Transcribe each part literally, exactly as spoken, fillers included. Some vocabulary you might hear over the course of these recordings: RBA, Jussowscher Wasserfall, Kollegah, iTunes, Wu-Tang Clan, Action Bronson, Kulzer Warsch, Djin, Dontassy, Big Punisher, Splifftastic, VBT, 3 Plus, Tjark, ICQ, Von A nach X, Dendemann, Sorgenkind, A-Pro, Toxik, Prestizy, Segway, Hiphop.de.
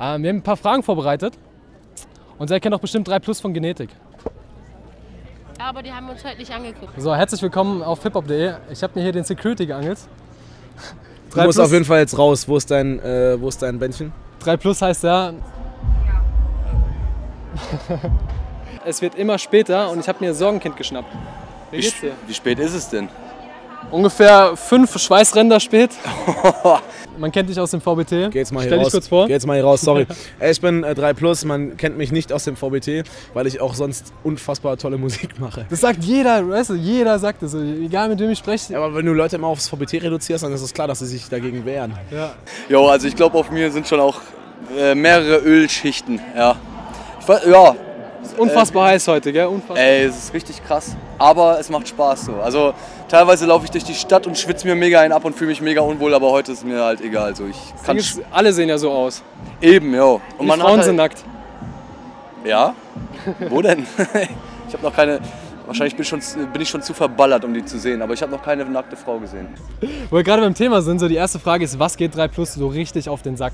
Ähm, wir haben ein paar Fragen vorbereitet und sie erkennt auch bestimmt drei Plus von Genetik. Aber die haben uns heute nicht angeguckt. So, herzlich willkommen auf hiphop punkt de. Ich habe mir hier den Security geangelt. Du musst auf jeden Fall jetzt raus. Wo ist dein, äh, wo ist dein Bändchen? drei Plus heißt ja... ja. Es wird immer später und ich habe mir Sorgenkind geschnappt. Wie, wie geht's dir? Wie spät ist es denn? Ungefähr fünf Schweißränder spät. Man kennt dich aus dem V B T. Geh jetzt mal hier Stell raus. Dich kurz vor. Geh jetzt mal hier raus, sorry. Ich bin äh, drei Plus, man kennt mich nicht aus dem V B T, weil ich auch sonst unfassbar tolle Musik mache. Das sagt jeder, weißt du, jeder sagt das, egal mit wem ich spreche. Ja, aber wenn du Leute immer aufs V B T reduzierst, dann ist es klar, dass sie sich dagegen wehren. Ja. Jo, also ich glaube, auf mir sind schon auch äh, mehrere Ölschichten, ja. Ich, ja. Ist unfassbar äh, heiß heute, gell? Unfassbar. Ey, es ist richtig krass. Aber es macht Spaß so. Also teilweise laufe ich durch die Stadt und schwitze mir mega einen ab und fühle mich mega unwohl, aber heute ist mir halt egal. Also, ich kann ist, alle sehen ja so aus. Eben, ja. Und die man Frauen hat halt, sind nackt. Ja? Wo denn? Ich habe noch keine. Wahrscheinlich bin ich, schon, bin ich schon zu verballert, um die zu sehen, aber ich habe noch keine nackte Frau gesehen. Wo wir gerade beim Thema sind, so die erste Frage ist, was geht drei Plus so richtig auf den Sack?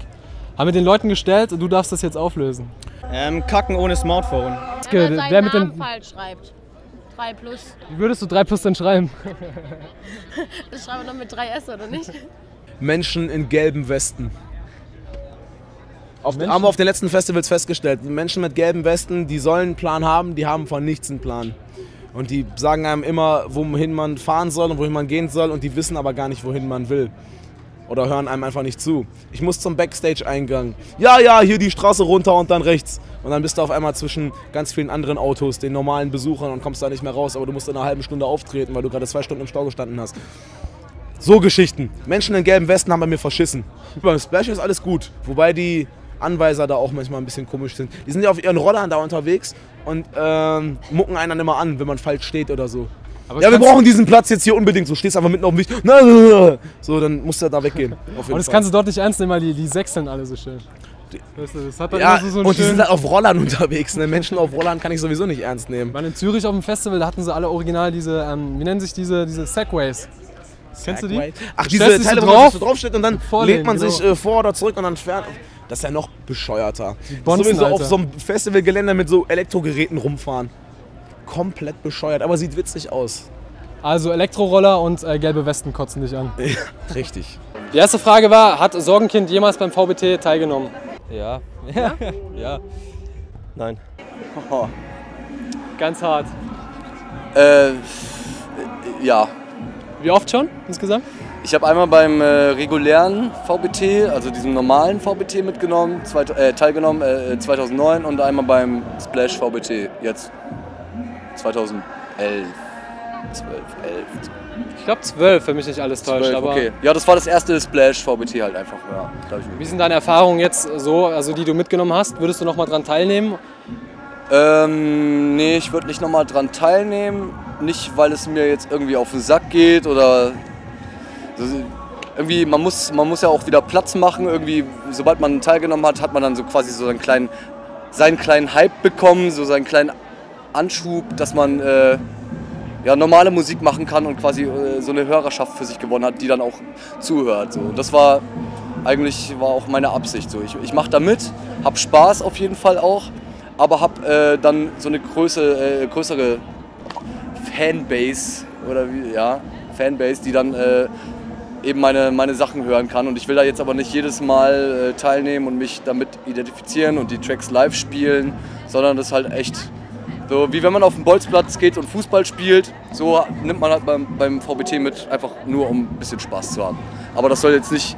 Haben wir den Leuten gestellt und du darfst das jetzt auflösen. Ähm, kacken ohne Smartphone. Wenn man seinen Namen falsch schreibt. drei Plus. Wie würdest du drei Plus denn schreiben? Das schreiben wir doch mit drei S, oder nicht? Menschen in gelben Westen. Auf, haben wir auf den letzten Festivals festgestellt. Menschen mit gelben Westen, die sollen einen Plan haben, die haben von nichts einen Plan. Und die sagen einem immer, wohin man fahren soll und wohin man gehen soll und die wissen aber gar nicht, wohin man will. Oder hören einem einfach nicht zu. Ich muss zum Backstage-Eingang. Ja, ja, hier die Straße runter und dann rechts. Und dann bist du auf einmal zwischen ganz vielen anderen Autos, den normalen Besuchern und kommst da nicht mehr raus. Aber du musst in einer halben Stunde auftreten, weil du gerade zwei Stunden im Stau gestanden hast. So Geschichten. Menschen in gelben Westen haben bei mir verschissen. Beim Splash ist alles gut. Wobei die Anweiser da auch manchmal ein bisschen komisch sind. Die sind ja auf ihren Rollern da unterwegs und ähm, mucken einen dann immer an, wenn man falsch steht oder so. Aber ja, wir brauchen diesen Platz jetzt hier unbedingt. So, stehst einfach mitten auf dem Weg. So, dann musst du da weggehen. Auf jeden und das Fall. Kannst du dort nicht ernst nehmen, weil die, die sechseln alle so schön. Weißt du, das hat halt ja, immer so, so einen und die sind halt auf Rollern unterwegs. Ne? Menschen auf Rollern kann ich sowieso nicht ernst nehmen. Weil in Zürich auf dem Festival, da hatten sie alle original diese, ähm, wie nennen sich diese, diese Segways. Kennst du die? Ach, diese Teile, so drauf, wo man so draufsteht und dann vorlegen, legt man sich genau. äh, vor oder zurück und dann fährt. Das ist ja noch bescheuerter. Bonzen, sowieso Alter. Auf so einem Festivalgelände mit so Elektrogeräten rumfahren. Komplett bescheuert, aber sieht witzig aus. Also Elektroroller und äh, gelbe Westen kotzen dich an. Ja, richtig. Die erste Frage war, hat Sorgenkind jemals beim V B T teilgenommen? Ja. Ja? Ja. Nein. Oh. Ganz hart. Äh, ja. Wie oft schon insgesamt? Ich habe einmal beim äh, regulären V B T, also diesem normalen V B T mitgenommen, zwei, äh, teilgenommen äh, zweitausendneun und einmal beim Splash V B T jetzt. zweitausendelf, zwölf, elf. Ich glaube zwölf, wenn mich nicht alles täuscht. zwölf, aber okay. Ja, das war das erste Splash-V B T halt einfach. Ja, wie sind deine Erfahrungen jetzt so, also die du mitgenommen hast? Würdest du nochmal dran teilnehmen? Ähm, nee, ich würde nicht nochmal dran teilnehmen. Nicht, weil es mir jetzt irgendwie auf den Sack geht oder... Irgendwie, man muss, man muss ja auch wieder Platz machen. Irgendwie, sobald man teilgenommen hat, hat man dann so quasi so einen kleinen, seinen kleinen Hype bekommen, so seinen kleinen... Anschub, dass man äh, ja, normale Musik machen kann und quasi äh, so eine Hörerschaft für sich gewonnen hat, die dann auch zuhört. So. Und das war eigentlich war auch meine Absicht. So. Ich, ich mache da mit, habe Spaß auf jeden Fall auch, aber habe äh, dann so eine Größe, äh, größere Fanbase, oder wie, ja, Fanbase, die dann äh, eben meine, meine Sachen hören kann. Und ich will da jetzt aber nicht jedes Mal äh, teilnehmen und mich damit identifizieren und die Tracks live spielen, sondern das halt echt... So, wie wenn man auf den Bolzplatz geht und Fußball spielt, so nimmt man halt beim, beim V B T mit, einfach nur um ein bisschen Spaß zu haben. Aber das soll jetzt nicht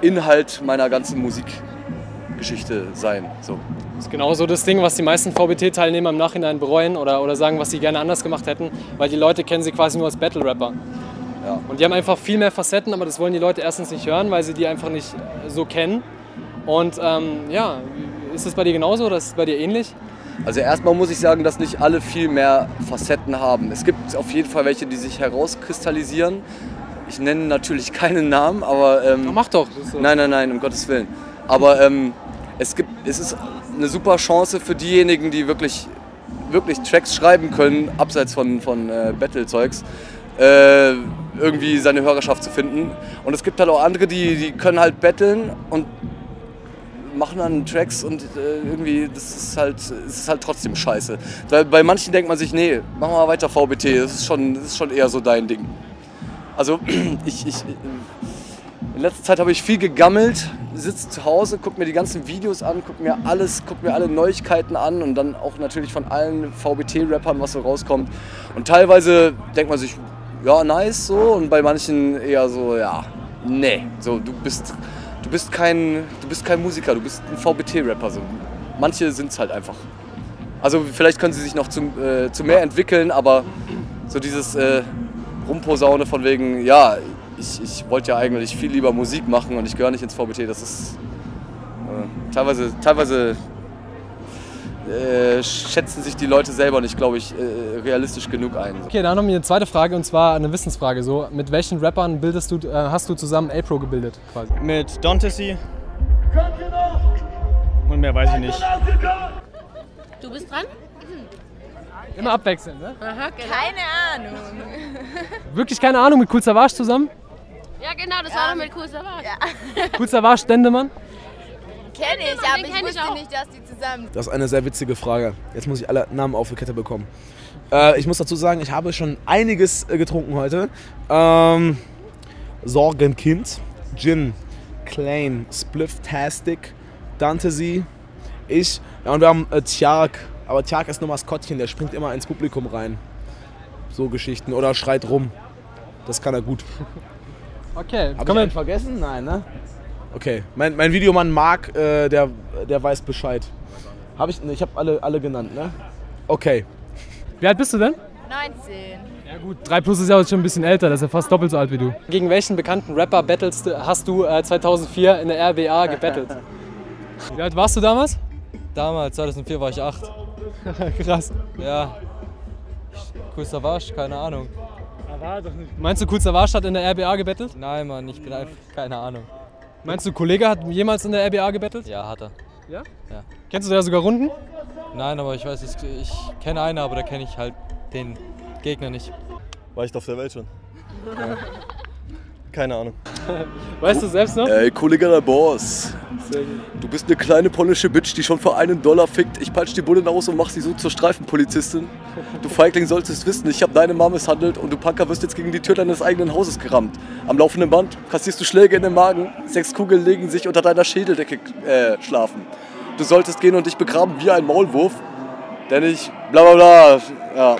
Inhalt meiner ganzen Musikgeschichte sein. So. Das ist genauso das Ding, was die meisten V B T-Teilnehmer im Nachhinein bereuen oder, oder sagen, was sie gerne anders gemacht hätten, weil die Leute kennen sie quasi nur als Battle-Rapper. Ja. Und die haben einfach viel mehr Facetten, aber das wollen die Leute erstens nicht hören, weil sie die einfach nicht so kennen. Und ähm, ja, ist das bei dir genauso oder ist es bei dir ähnlich? Also erstmal muss ich sagen, dass nicht alle viel mehr Facetten haben. Es gibt auf jeden Fall welche, die sich herauskristallisieren. Ich nenne natürlich keinen Namen, aber... Ähm, ja, mach doch! Das ist so. Nein, nein, nein, um Gottes Willen. Aber ähm, es, gibt, es ist eine super Chance für diejenigen, die wirklich, wirklich Tracks schreiben können, abseits von, von äh, Battle-Zeugs, äh, irgendwie seine Hörerschaft zu finden. Und es gibt halt auch andere, die, die können halt battlen und machen dann Tracks und äh, irgendwie, das ist halt, es ist halt trotzdem scheiße. Weil bei manchen denkt man sich, nee, mach mal weiter V B T, das ist schon, das ist schon eher so dein Ding. Also ich, ich, in letzter Zeit habe ich viel gegammelt, sitze zu Hause, gucke mir die ganzen Videos an, gucke mir alles, gucke mir alle Neuigkeiten an und dann auch natürlich von allen V B T-Rappern, was so rauskommt. Und teilweise denkt man sich, ja, nice so, und bei manchen eher so, ja, nee, so, du bist, du bist kein, du bist kein Musiker, du bist ein V B T-Rapper, so. Manche sind's halt einfach. Also vielleicht können sie sich noch zum, äh, zu mehr entwickeln, aber so dieses äh, Rumposaune von wegen, ja, ich, ich wollte ja eigentlich viel lieber Musik machen und ich gehöre nicht ins V B T, das ist äh, teilweise, teilweise Äh, schätzen sich die Leute selber nicht, glaube ich, äh, realistisch genug ein. So. Okay, dann noch eine zweite Frage, und zwar eine Wissensfrage. So, mit welchen Rappern bildest du, äh, hast du zusammen A-Pro gebildet? Quasi? Mit Dontassy. Und mehr weiß ich nicht. Du bist dran? Mhm. Immer abwechselnd, ne? Aha, genau. Keine Ahnung. Wirklich keine Ahnung, mit Kulzer Warsch zusammen? Ja, genau, das ja. war doch mit Kulzer Warsch. Ja. Kulzer Warsch, Dendemann? Kenne ich, aber ich wusste nicht, dass die zusammen. Das ist eine sehr witzige Frage. Jetzt muss ich alle Namen auf die Kette bekommen. Äh, ich muss dazu sagen, ich habe schon einiges getrunken heute. Ähm, Sorgenkind, Gin, Clan, Splifftastic, Dontassy, ich. Ja, und wir haben äh, Tjark. Aber Tjark ist nur Maskottchen, der springt immer ins Publikum rein. So Geschichten. Oder schreit rum. Das kann er gut. Okay. Hab ich einen vergessen? Nein, ne? Okay, mein, mein Videomann Marc, äh, der, der weiß Bescheid. Hab ich ich habe alle, alle genannt, ne? Okay. Wie alt bist du denn? neunzehn. Ja gut, drei Plus ist ja jetzt schon ein bisschen älter, das ist ja fast doppelt so alt wie du. Gegen welchen bekannten Rapper battlest, hast du äh, zweitausendvier in der R B A gebettelt? Wie alt warst du damals? Damals, zweitausendvier war ich acht. Krass. Ja. Kulzer Warsch, keine Ahnung. War doch nicht. Meinst du, Kulzer Warsch hat in der R B A gebettelt? Nein, Mann, ich bin einfach, keine Ahnung. Meinst du, Kollegah hat jemals in der R B A gebettelt? Ja, hat er. Ja? Ja. Kennst du da sogar Runden? Nein, aber ich weiß, ich, ich kenne einen, aber da kenne ich halt den Gegner nicht. War ich doch auf der Welt schon? Ja. Keine Ahnung. Weißt du selbst noch? Ey, Kollegah der Boss. Sehr gut. Du bist eine kleine polnische Bitch, die schon für einen Dollar fickt. Ich peitsche die Bullen aus und mach sie so zur Streifenpolizistin. Du Feigling solltest wissen, ich hab deine Mom misshandelt und du Punker wirst jetzt gegen die Tür deines eigenen Hauses gerammt. Am laufenden Band kassierst du Schläge in den Magen, sechs Kugeln legen sich unter deiner Schädeldecke äh, schlafen. Du solltest gehen und dich begraben wie ein Maulwurf, denn ich bla bla bla, ja,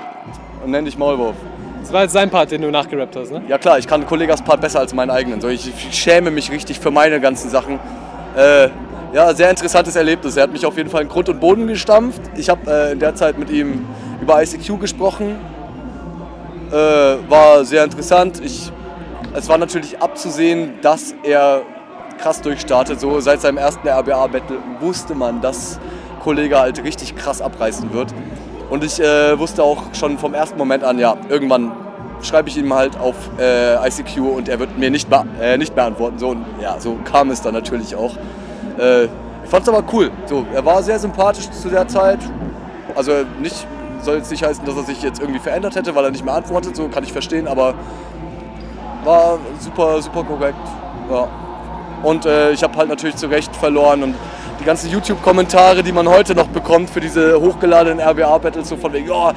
und nenn dich Maulwurf. Das war jetzt sein Part, den du nachgerappt hast, ne? Ja klar, ich kann Kollegahs Part besser als meinen eigenen. So, ich, ich schäme mich richtig für meine ganzen Sachen. Äh, ja, sehr interessantes Erlebnis. Er hat mich auf jeden Fall in Grund und Boden gestampft. Ich habe äh, in der Zeit mit ihm über I C Q gesprochen. Äh, war sehr interessant. Ich, es war natürlich abzusehen, dass er krass durchstartet. So, seit seinem ersten R B A-Battle wusste man, dass Kollegah halt richtig krass abreißen wird. Und ich äh, wusste auch schon vom ersten Moment an, ja, irgendwann schreibe ich ihm halt auf äh, I C Q und er wird mir nicht, äh, nicht mehr antworten. So, und ja, so kam es dann natürlich auch. Äh, ich fand es aber cool. So, er war sehr sympathisch zu der Zeit. Also nicht, soll jetzt nicht heißen, dass er sich jetzt irgendwie verändert hätte, weil er nicht mehr antwortet. So kann ich verstehen, aber war super, super korrekt. Ja. Und äh, ich habe halt natürlich zu Recht verloren. Und die ganzen YouTube-Kommentare, die man heute noch bekommt für diese hochgeladenen R B A-Battles, so von wegen, ja, oh,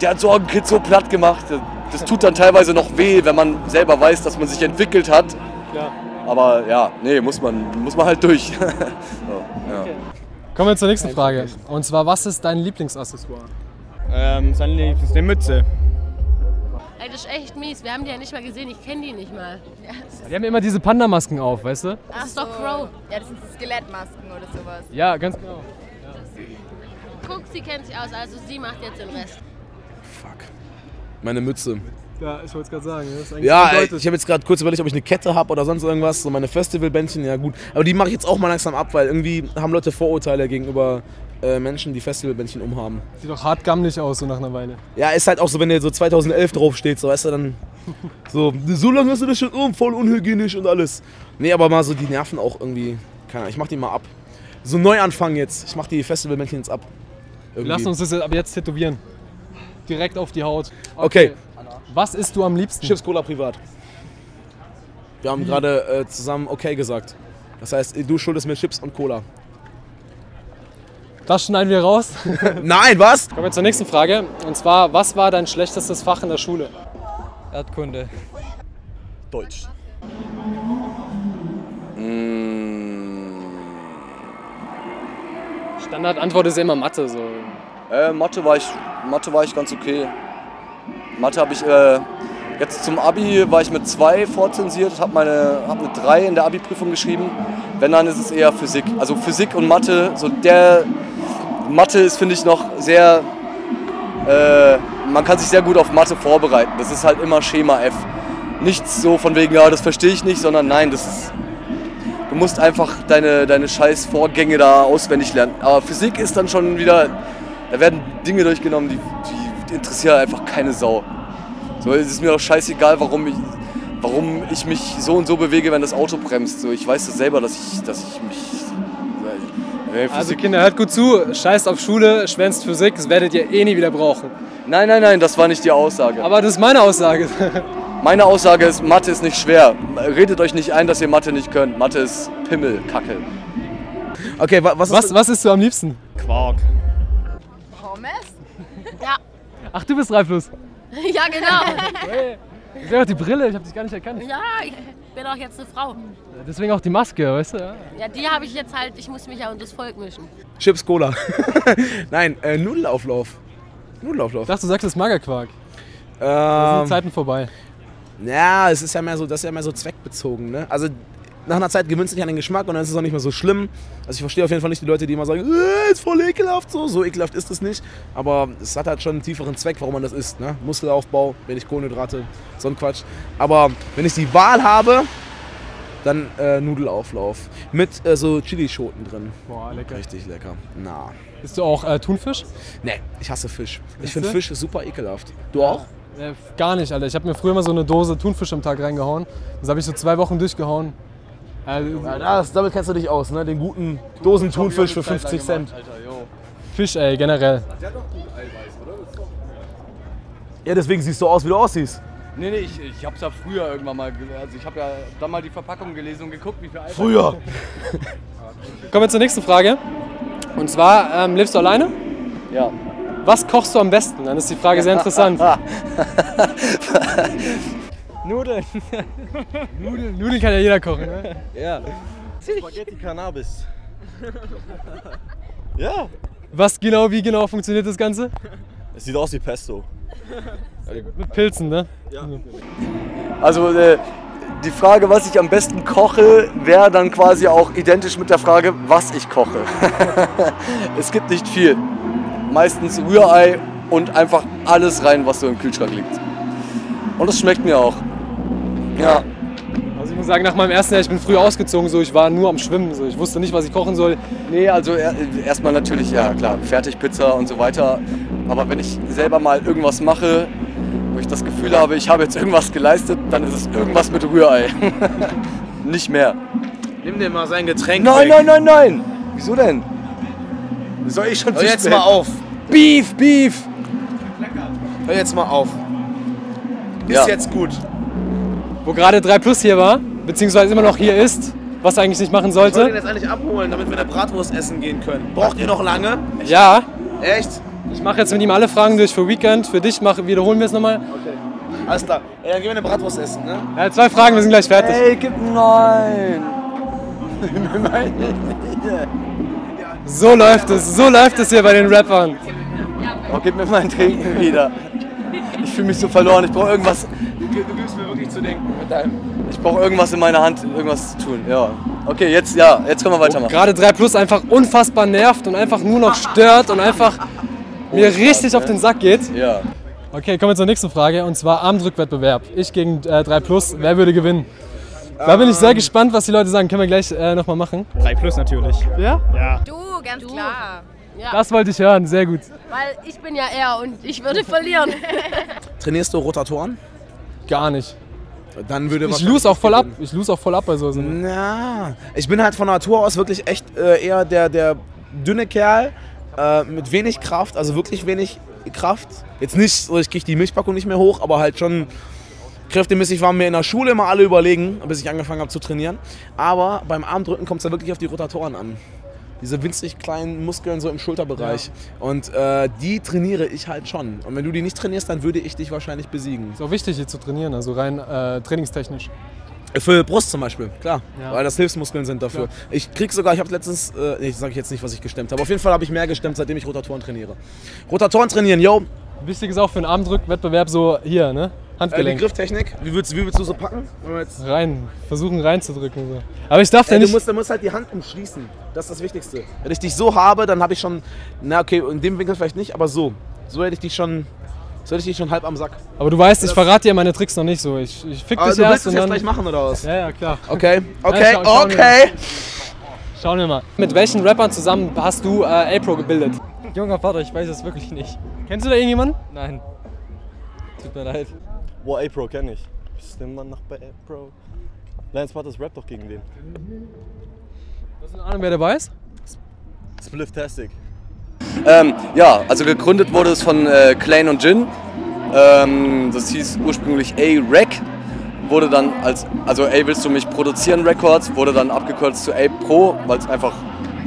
der hat Sorgenkind so platt gemacht. Das tut dann teilweise noch weh, wenn man selber weiß, dass man sich entwickelt hat. Klar. Aber ja, nee, muss man, muss man halt durch. So, ja. Okay. Kommen wir zur nächsten Frage. Und zwar, was ist dein Lieblingsaccessoire? Ähm, seine Lieblings, eine Mütze. Ey, das ist echt mies, wir haben die ja nicht mal gesehen, ich kenne die nicht mal. Die haben immer diese Panda-Masken auf, weißt du? Ach, das ist doch Crow. Ja, das sind so Skelettmasken oder sowas. Ja, ganz genau. Ja. Guck, sie kennt sich aus, also sie macht jetzt den Rest. Fuck. Meine Mütze. Ja, ich wollte es gerade sagen. Das ist ja, ey, ich habe jetzt gerade kurz überlegt, ob ich eine Kette habe oder sonst irgendwas. So meine Festivalbändchen, ja gut. Aber die mache ich jetzt auch mal langsam ab, weil irgendwie haben Leute Vorurteile gegenüber äh, Menschen, die Festivalbändchen umhaben. Sieht doch hart gammelig aus, so nach einer Weile. Ja, ist halt auch so, wenn der so zweitausendelf draufsteht, so weißt du, dann so, so lange hast du das schon um, voll unhygienisch und alles. Nee, aber mal so die Nerven auch irgendwie, keine Ahnung, ich mach die mal ab. So Neuanfang jetzt, ich mach die Festivalbändchen jetzt ab. Irgendwie. Lass uns das ab jetzt tätowieren. Direkt auf die Haut. Okay. Okay. Was isst du am liebsten? Chips, Cola, privat. Wir haben gerade äh, zusammen okay gesagt. Das heißt, du schuldest mir Chips und Cola. Das schneiden wir raus. Nein, was? Kommen wir zur nächsten Frage. Und zwar, was war dein schlechtestes Fach in der Schule? Erdkunde. Deutsch. Standardantwort ist ja immer Mathe. So. Äh, Mathe war ich, Mathe war ich ganz okay. Mathe habe ich äh, jetzt zum Abi war ich mit zwei vorzensiert, habe meine hab eine drei in der Abi-Prüfung geschrieben. Wenn, dann ist es eher Physik. Also Physik und Mathe, so der Mathe ist, finde ich, noch sehr, äh, man kann sich sehr gut auf Mathe vorbereiten. Das ist halt immer Schema F. Nichts so von wegen, ja, das verstehe ich nicht, sondern nein, das ist, du musst einfach deine, deine scheiß Vorgänge da auswendig lernen. Aber Physik ist dann schon wieder, da werden Dinge durchgenommen, die, die interessieren einfach keine Sau. So, es ist mir doch scheißegal, warum ich, warum ich mich so und so bewege, wenn das Auto bremst. So, ich weiß das selber, dass ich, dass ich mich... Äh, also Kinder, hört gut zu, scheißt auf Schule, schwänzt Physik, das werdet ihr eh nie wieder brauchen. Nein, nein, nein, das war nicht die Aussage. Aber das ist meine Aussage. Meine Aussage ist, Mathe ist nicht schwer. Redet euch nicht ein, dass ihr Mathe nicht könnt. Mathe ist Pimmelkacke. Okay, wa was, was, was isst du am liebsten? Quark. Pommes? Ja. Ach, du bist drei plus. Ja, genau. Ich sehe auch die Brille, ich habe dich gar nicht erkannt. Ja, ich bin auch jetzt eine Frau. Deswegen auch die Maske, weißt du? Ja, ja, die habe ich jetzt halt, ich muss mich ja unter das Volk mischen. Chips, Cola. Nein, äh, Nudelauflauf. Nudelauflauf. Ich dachte, du sagst, das ist Magerquark. Ähm, da sind Zeiten vorbei. Ja, es ist ja mehr so, das ist ja mehr so zweckbezogen, ne? Also nach einer Zeit gewöhnst du dich an den Geschmack und dann ist es auch nicht mehr so schlimm. Also ich verstehe auf jeden Fall nicht die Leute, die immer sagen, äh, ist voll ekelhaft, so. So ekelhaft ist es nicht. Aber es hat halt schon einen tieferen Zweck, warum man das isst, ne? Muskelaufbau, wenig Kohlenhydrate, so ein Quatsch. Aber wenn ich die Wahl habe, dann äh, Nudelauflauf. Mit äh, so Chilischoten drin. Boah, lecker. Richtig lecker. Na. Isst du auch äh, Thunfisch? Nee, ich hasse Fisch. Ich finde Fisch super ekelhaft. Du auch? Äh, gar nicht, Alter. Ich habe mir früher mal so eine Dose Thunfisch am Tag reingehauen. Das habe ich so zwei Wochen durchgehauen. Also, ja, das, damit kennst du dich aus, ne? Den guten Dosen Thunfisch für fünfzig Cent. Alter, Fisch, ey, generell. Der hat doch gut Eiweiß, oder? Das ist doch... Ja, deswegen siehst du aus, wie du aussiehst. Nee, nee, ich, ich hab's ja früher irgendwann mal, also ich hab ja dann mal die Verpackung gelesen und geguckt, wie viel Eiweiß... Früher! Kommen wir zur nächsten Frage. Und zwar, ähm, lebst du alleine? Ja. Was kochst du am besten? Dann ist die Frage sehr interessant. Nudeln. Nudeln. Nudeln kann ja jeder kochen, ne? Ja. Spaghetti Cannabis. Ja. Was genau, wie genau funktioniert das Ganze? Es sieht aus wie Pesto. Mit Pilzen, ne? Ja. Also äh, die Frage, was ich am besten koche, wäre dann quasi auch identisch mit der Frage, was ich koche. Es gibt nicht viel. Meistens Rührei und einfach alles rein, was so im Kühlschrank liegt. Und das schmeckt mir auch. Ja. Also ich muss sagen, nach meinem ersten Jahr, ich bin früh ausgezogen, so, ich war nur am Schwimmen, so, ich wusste nicht, was ich kochen soll. Nee, also erstmal natürlich, ja klar, Fertigpizza und so weiter. Aber wenn ich selber mal irgendwas mache, wo ich das Gefühl habe, ich habe jetzt irgendwas geleistet, dann ist es irgendwas mit Rührei. Nicht mehr. Nimm dir mal sein Getränk. Nein, nein, nein, nein! Wieso denn? Soll ich schon zu spät? Hör jetzt mal auf. Beef, Beef! Hör jetzt mal auf. Ist ja jetzt gut. Wo gerade drei plus hier war, beziehungsweise immer noch hier ist, was er eigentlich nicht machen sollte. Ich wollte ihn jetzt eigentlich abholen, damit wir eine Bratwurst essen gehen können. Braucht ihr noch lange? Echt? Ja. Echt? Ich mache jetzt mit ihm alle Fragen durch für Weekend. Für dich mach, wiederholen wir es nochmal. Okay. Alles klar. Ey, dann gehen wir eine Bratwurst essen, ne? Ja, zwei Fragen, wir sind gleich fertig. Ey, gib nein. Nein. So läuft es, so läuft es hier bei den Rappern. Oh, gib mir mein Trinken wieder. Ich fühle mich so verloren, ich brauche irgendwas. Du gibst mir wirklich zu denken mit deinem. Ich brauche irgendwas in meiner Hand, irgendwas zu tun, ja. Okay, jetzt, ja, jetzt können wir weitermachen. Oh, gerade drei plus einfach unfassbar nervt und einfach nur noch stört und einfach oh, mir richtig auf den Sack geht. Ja. Okay, kommen wir zur nächsten Frage und zwar Armdrückwettbewerb. Ich gegen äh, drei plus, wer würde gewinnen? Da bin ich sehr gespannt, was die Leute sagen. Können wir gleich äh, nochmal machen. drei plus natürlich. Ja? Ja. Du, ganz du. Klar. Ja. Das wollte ich hören, sehr gut. Weil ich bin ja er und ich würde verlieren. Trainierst du Rotatoren? Gar nicht. Dann würde ich lose auch voll ab. Ich lose auch voll ab bei so Sachen. Na, ich bin halt von Natur aus wirklich echt äh, eher der, der dünne Kerl äh, mit wenig Kraft, also wirklich wenig Kraft. Jetzt nicht, so ich kriege die Milchpackung nicht mehr hoch, aber halt schon kräftemäßig waren mir in der Schule immer alle überlegen, bis ich angefangen habe zu trainieren. Aber beim Armdrücken kommt es ja wirklich auf die Rotatoren an. diese winzig kleinen Muskeln so im Schulterbereich. Ja. Und äh, die trainiere ich halt schon. Und wenn du die nicht trainierst, dann würde ich dich wahrscheinlich besiegen. Ist auch wichtig, hier zu trainieren, also rein äh, trainingstechnisch. Für Brust zum Beispiel, klar, ja, weil das Hilfsmuskeln sind dafür. Ja. Ich krieg sogar, ich habe letztens, äh, nee, sage ich jetzt nicht, was ich gestemmt habe. Auf jeden Fall habe ich mehr gestemmt, seitdem ich Rotatoren trainiere. Rotatoren trainieren, yo! Wichtig ist auch für einen Armdrückwettbewerb so hier, ne? Handgelenk. Äh, die Grifftechnik, wie würdest, wie würdest du so packen? Jetzt rein, versuchen reinzudrücken. So. Aber ich darf ja äh, nicht... Du musst, du musst halt die Hand umschließen, das ist das Wichtigste. Wenn ich dich so habe, dann habe ich schon, na okay, in dem Winkel vielleicht nicht, aber so. So hätte ich dich schon... So hätte ich dich schon halb am Sack. Aber du weißt, ich verrate dir meine Tricks noch nicht so. Ich, ich fick dich erst. Du willst es jetzt gleich machen, oder was? Ja, ja, klar. Okay, okay, ja, scha okay. Schauen wir mal. Mit welchen Rappern zusammen hast du äh, A-Pro gebildet? Junger Vater, ich weiß es wirklich nicht. Kennst du da irgendjemanden? Nein. Tut mir leid. Boah, A-Pro kenne ich. Bist du Mann noch bei A-Pro? Lions Vater's Rap doch gegen den. Hast du eine Ahnung, wer dabei ist? Splifftastic. Ähm, ja, also gegründet wurde es von äh, Clan und Jin. Ähm, das hieß ursprünglich A-Rec, wurde dann als, also A willst du mich produzieren Records, wurde dann abgekürzt zu A-Pro, weil es einfach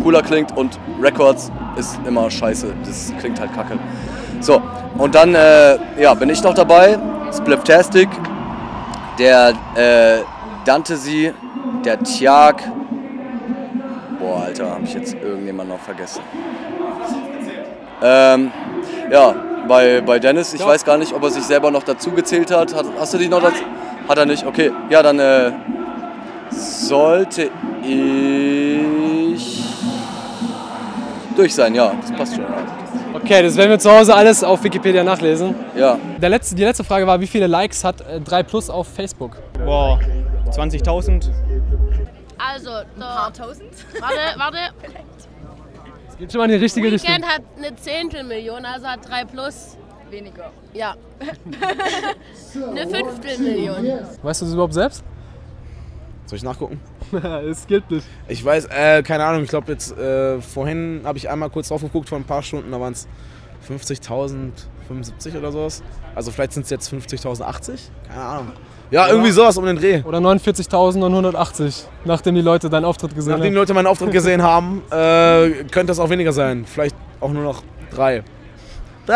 cooler klingt und Records ist immer scheiße, das klingt halt kacke. So, und dann äh, ja, bin ich noch dabei, Splifftastic, der äh, Dontassy, der Tjark. Boah, Alter, hab ich jetzt irgendjemanden noch vergessen. Ähm, ja, bei, bei Dennis, ich ja. weiß gar nicht, ob er sich selber noch dazu gezählt hat. hat hast du dich noch dazu? Hat er nicht? Okay. Ja, dann äh, sollte ich durch sein, ja. Das passt schon. Okay, das werden wir zu Hause alles auf Wikipedia nachlesen. Ja. Der letzte, die letzte Frage war, wie viele Likes hat äh, drei Plus auf Facebook? Boah, zwanzigtausend. Also, ein paar tausend. Warte, warte. Geht schon mal in die richtige Weekend Richtung. Weekend hat eine Zehntelmillion, also hat drei Plus weniger. Ja. Eine Fünftelmillion. Weißt du das überhaupt selbst? Soll ich nachgucken? Es gibt nicht. Ich weiß, äh, keine Ahnung, ich glaube jetzt, äh, vorhin habe ich einmal kurz drauf geguckt, vor ein paar Stunden, da waren es fünfzigtausend fünfundsiebzig oder sowas. Also vielleicht sind es jetzt fünfzigtausend achtzig? Keine Ahnung. Ja, oder irgendwie sowas um den Dreh. Oder neunundvierzigtausendneunhundertachtzig, nachdem die Leute deinen Auftritt gesehen nachdem haben. Nachdem die Leute meinen Auftritt gesehen haben, äh, könnte das auch weniger sein. Vielleicht auch nur noch drei. Drei!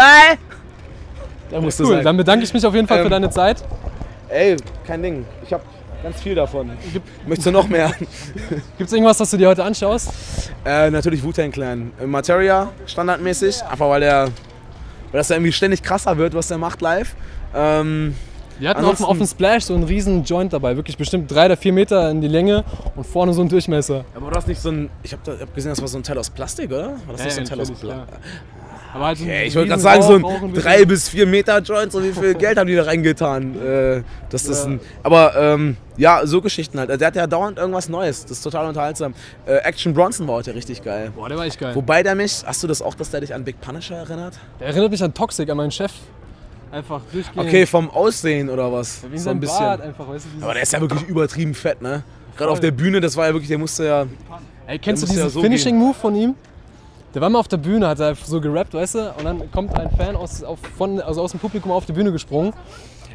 Da musst du cool sein. Dann bedanke ich mich auf jeden Fall ähm, für deine Zeit. Ey, kein Ding. Ich habe ganz viel davon. Möchtest du noch mehr? Gibt's irgendwas, das du dir heute anschaust? Äh, natürlich Wu-Tang Clan. Materia, standardmäßig. Ja. Einfach weil der, weil das ja irgendwie ständig krasser wird, was der macht live. Ähm, Die hatten auf dem Splash so einen riesen Joint dabei, wirklich bestimmt drei oder vier Meter in die Länge und vorne so ein Durchmesser. Aber war das nicht so ein, ich habe hab gesehen, das war so ein Teil aus Plastik, oder? War das ja, nicht so ein Teil aus Plastik? Aber halt okay, ich wollte gerade sagen, so ein drei bis vier Meter Joint, so wie viel Geld haben die da reingetan. Äh, das ist ja. ein, aber ähm, ja, so Geschichten halt. Der hat ja dauernd irgendwas Neues, das ist total unterhaltsam. Äh, Action Bronson war heute richtig geil. Boah, der war echt geil. Wobei der mich, hast du das auch, dass der dich an Big Punisher erinnert? Der erinnert mich an Toxic, an meinen Chef. Einfach durchgehen. Okay, vom Aussehen oder was? Ja, so ein bisschen. Einfach, weißt du, aber der ist ja wirklich übertrieben fett, ne? Gerade auf der Bühne, das war ja wirklich, der musste ja. Ey, kennst du diesen ja so Finishing-Move von ihm? Der war mal auf der Bühne, hat er so gerappt, weißt du? Und dann kommt ein Fan aus, auf, von, also aus dem Publikum auf die Bühne gesprungen.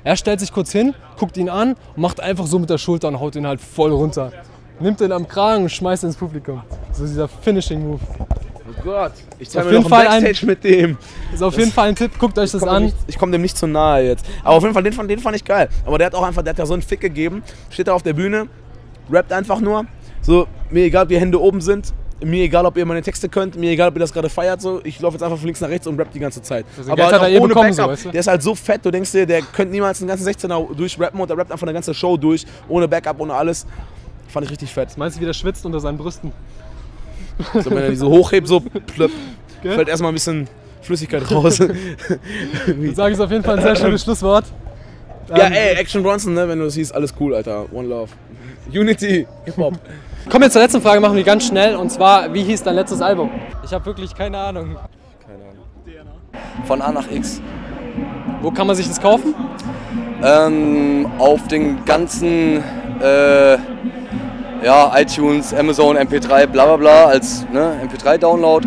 Er stellt sich kurz hin, guckt ihn an und macht einfach so mit der Schulter und haut ihn halt voll runter. Nimmt ihn am Kragen und schmeißt ihn ins Publikum. So dieser Finishing-Move. Oh Gott, ich zeige mir noch ein Backstage mit dem. Ist auf jeden Fall ein Tipp, guckt euch das an. Ich komme dem nicht zu nahe jetzt. Aber auf jeden Fall, den fand, den fand ich geil. Aber der hat auch einfach, der hat ja so einen Fick gegeben. Steht da auf der Bühne, rappt einfach nur. So, mir egal, ob ihr Hände oben sind. Mir egal, ob ihr meine Texte könnt. Mir egal, ob ihr das gerade feiert. So, ich laufe jetzt einfach von links nach rechts und rapp die ganze Zeit. Also aber halt eh ohne Backup. So, weißt du? Der ist halt so fett, du denkst dir, der könnte niemals einen ganzen sechzehner durchrappen. Und der rappt einfach eine ganze Show durch. Ohne Backup, ohne alles. Fand ich richtig fett. Meinst du, wie der schwitzt unter seinen Brüsten? So, wenn er die so hochhebt, so plöpp, okay, fällt erstmal ein bisschen Flüssigkeit raus. Dann sage ich auf jeden Fall ein sehr schönes Schlusswort. Ja, ähm, ey, Action Bronson, ne, wenn du das siehst, alles cool, Alter. One Love. Unity. Hip-Hop. Kommen wir zur letzten Frage, machen wir ganz schnell. Und zwar, wie hieß dein letztes Album? Ich habe wirklich keine Ahnung. Keine Ahnung. Von A nach X. Wo kann man sich das kaufen? Ähm, auf den ganzen, äh, ja, iTunes, Amazon, M P drei, bla bla bla, als ne, M P drei Download.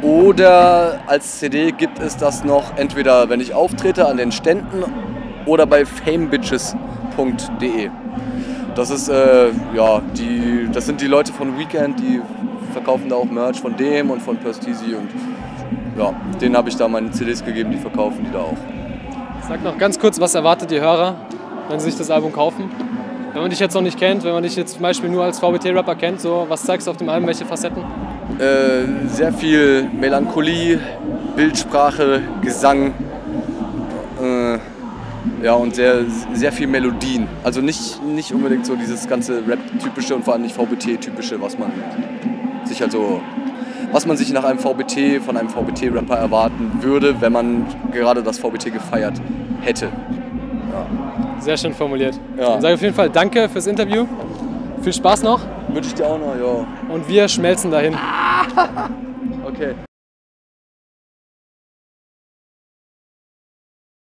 Oder als C D gibt es das noch entweder, wenn ich auftrete, an den Ständen oder bei famebitches punkt de. Das ist, äh, ja, die, das sind die Leute von Weekend, die verkaufen da auch Merch von dem und von Prestizy und ja, denen habe ich da meine C Ds gegeben, die verkaufen die da auch. Sag noch ganz kurz, was erwartet die Hörer, wenn sie sich das Album kaufen? Wenn man dich jetzt noch nicht kennt, wenn man dich jetzt zum Beispiel nur als V B T-Rapper kennt, so, was zeigst du auf dem Album, welche Facetten? Äh, sehr viel Melancholie, Bildsprache, Gesang äh, ja, und sehr, sehr viel Melodien. Also nicht, nicht unbedingt so dieses ganze Rap-typische und vor allem nicht V B T-typische, was man sich halt so, was man sich nach einem V B T, von einem V B T-Rapper erwarten würde, wenn man gerade das V B T gefeiert hätte. Sehr schön formuliert. Ja. Ich sage auf jeden Fall danke fürs Interview. Viel Spaß noch. Wünsche ich dir auch noch, ja. Und wir schmelzen dahin. Okay.